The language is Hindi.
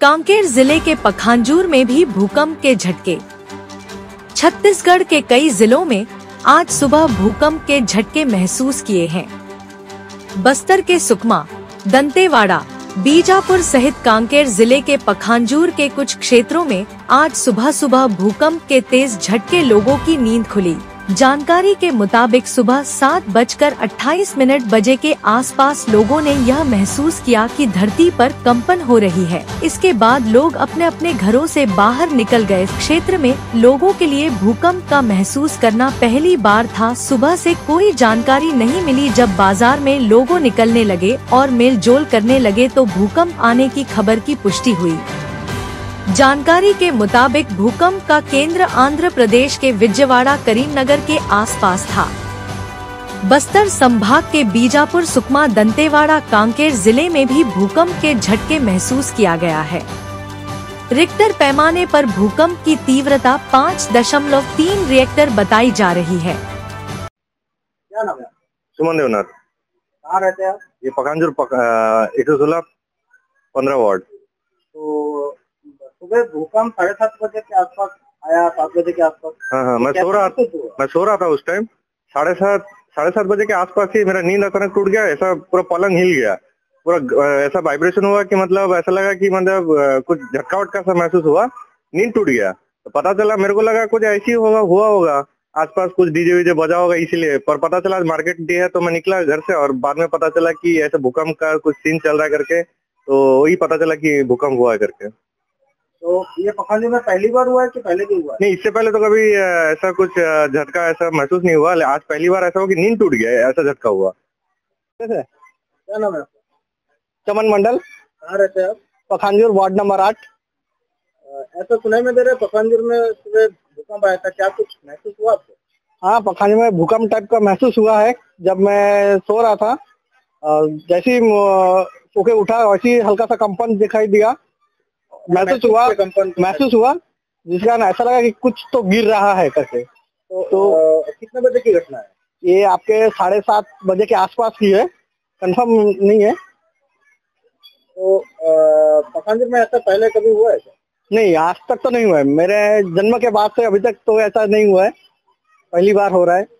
कांकेर जिले के पखांजूर में भी भूकंप के झटके। छत्तीसगढ़ के कई जिलों में आज सुबह भूकंप के झटके महसूस किए हैं। बस्तर के सुकमा, दंतेवाड़ा, बीजापुर सहित कांकेर जिले के पखांजूर के कुछ क्षेत्रों में आज सुबह सुबह भूकंप के तेज झटके लोगों की नींद खुली। जानकारी के मुताबिक सुबह 7:28 बजे के आसपास लोगों ने यह महसूस किया कि धरती पर कंपन हो रही है। इसके बाद लोग अपने अपने घरों से बाहर निकल गए। क्षेत्र में लोगों के लिए भूकंप का महसूस करना पहली बार था। सुबह से कोई जानकारी नहीं मिली। जब बाजार में लोगों निकलने लगे और मेलजोल करने लगे तो भूकंप आने की खबर की पुष्टि हुई। जानकारी के मुताबिक भूकंप का केंद्र आंध्र प्रदेश के विजयवाड़ा, करीमनगर के आसपास था। बस्तर संभाग के बीजापुर, सुकमा, दंतेवाड़ा, कांकेर जिले में भी भूकंप के झटके महसूस किया गया है। रिक्टर पैमाने पर भूकंप की तीव्रता 5.3 रिक्टर बताई जा रही है। क्या नाम है? सुमन देवनाथ। कहाँ रहते हैं? ये पखांजूर 116-15 वार्ड। तो सुबह भूकंप 7:30 बजे के आसपास आया, 7 बजे के आसपास। हाँ, मैं सो रहा था उस टाइम। 7:30 बजे के आसपास ही मेरा नींद अचानक टूट गया। ऐसा पूरा पलंग हिल गया, पूरा ऐसा वाइब्रेशन हुआ कि मतलब ऐसा लगा कि मतलब कुछ झटका वटका सा महसूस हुआ। नींद टूट गया तो पता चला, मेरे को लगा कुछ ऐसी हुआ होगा आसपास, कुछ डीजे वीजे बजा होगा इसीलिए। पर पता चला मार्केट डे है तो मैं निकला घर से और बाद में पता चला कि ऐसा भूकंप का कुछ सीन चल रहा है करके, तो वही पता चला कि भूकंप हुआ है करके। तो ये पखांजूर में पहली बार हुआ है कि पहले भी हुआ? नहीं, इससे पहले तो कभी ऐसा कुछ झटका ऐसा महसूस नहीं हुआ। आज पहली बार ऐसा हो कि नींद टूट गया, ऐसा झटका हुआ। क्या नाम है? चमन मंडल। कहाँ रहते हैं आप? Pakhanjur ward number 8। ऐसा सुनाई में दे रहा है पखांजूर में सुबह भूकंप आया था, क्या कुछ महसूस हुआ आपको? हाँ, पखांजूर में भूकंप टाइप का महसूस हुआ है। जब मैं सो रहा था जैसे सो के उठा वैसे हल्का सा कंपन दिखाई दिया, महसूस हुआ जिस कारण ऐसा लगा कि कुछ तो गिर रहा है करके। तो कितने बजे की घटना है? ये आपके 7:30 बजे के आसपास की है, कंफर्म नहीं है। तो पखांजूर में ऐसा पहले कभी हुआ है? नहीं, आज तक तो नहीं हुआ है। मेरे जन्म के बाद से अभी तक तो ऐसा नहीं हुआ है, पहली बार हो रहा है।